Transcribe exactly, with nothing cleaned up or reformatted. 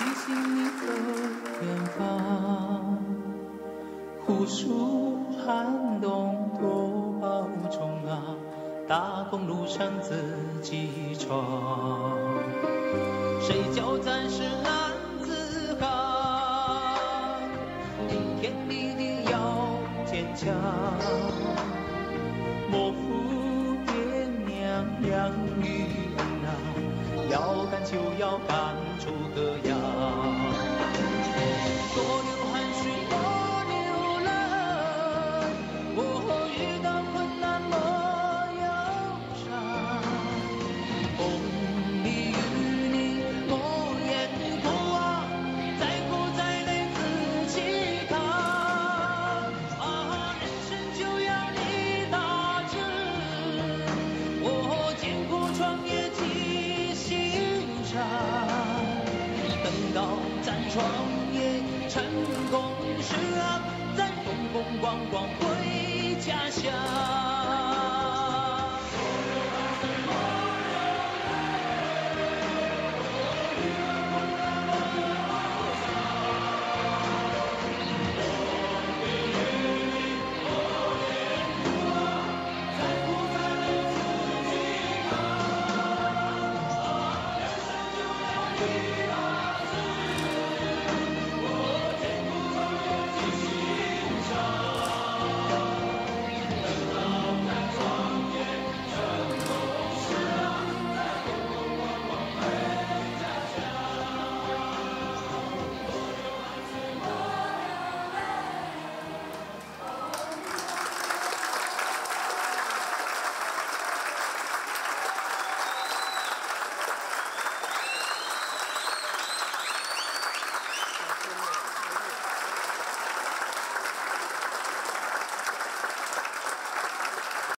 提醒你的远方，湖树寒冬多保重啊，大公路上自己闯，谁叫咱是男子汉？明天一定要坚强，莫负爹娘养育啊，要干就要干出个样，多流汗水多流泪，我遇到困难莫忧伤，风里雨里不言不忘，再苦再累自己扛啊，人生就要立大志，我艰苦创业记心上，等到咱创业成功时啊，再风风光光回家乡。